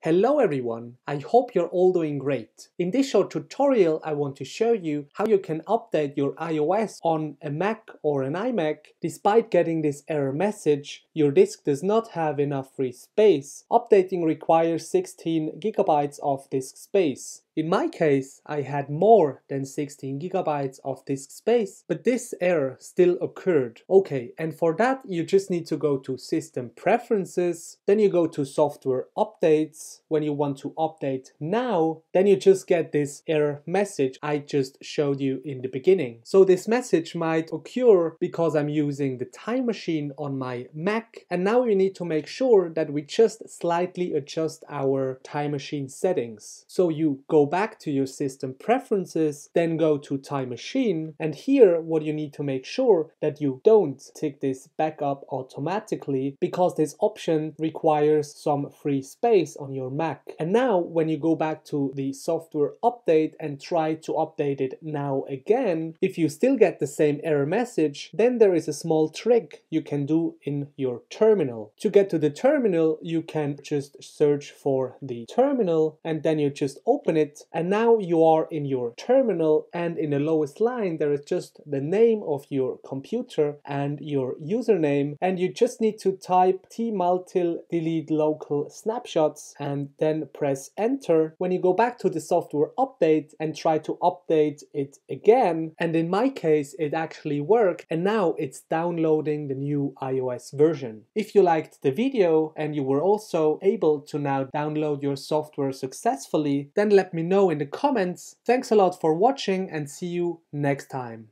Hello everyone, I hope you're all doing great. In this short tutorial I want to show you how you can update your iOS on a Mac or an iMac. Despite getting this error message, your disk does not have enough free space. Updating requires 16 gigabytes of disk space. In my case, I had more than 16 gigabytes of disk space, but this error still occurred. Okay, and for that you just need to go to System Preferences, then you go to Software Updates. When you want to update now, then you just get this error message I just showed you in the beginning. So this message might occur because I'm using the Time Machine on my Mac, and now we need to make sure that we just slightly adjust our Time Machine settings. So you go back to your System Preferences, then go to Time Machine, and here what you need to make sure that you don't tick this back up automatically, because this option requires some free space on your Mac. And now when you go back to the Software Update and try to update it now again, if you still get the same error message, then there is a small trick you can do in your terminal. To get to the terminal, you can just search for the terminal and then you just open it, and now you are in your terminal, and in the lowest line there is just the name of your computer and your username, and you just need to type tmutil delete local snapshots and then press enter. When you go back to the Software Update and try to update it again, and in my case it actually worked, and now it's downloading the new iOS version. If you liked the video and you were also able to now download your software successfully, then let me know in the comments. Thanks a lot for watching and see you next time.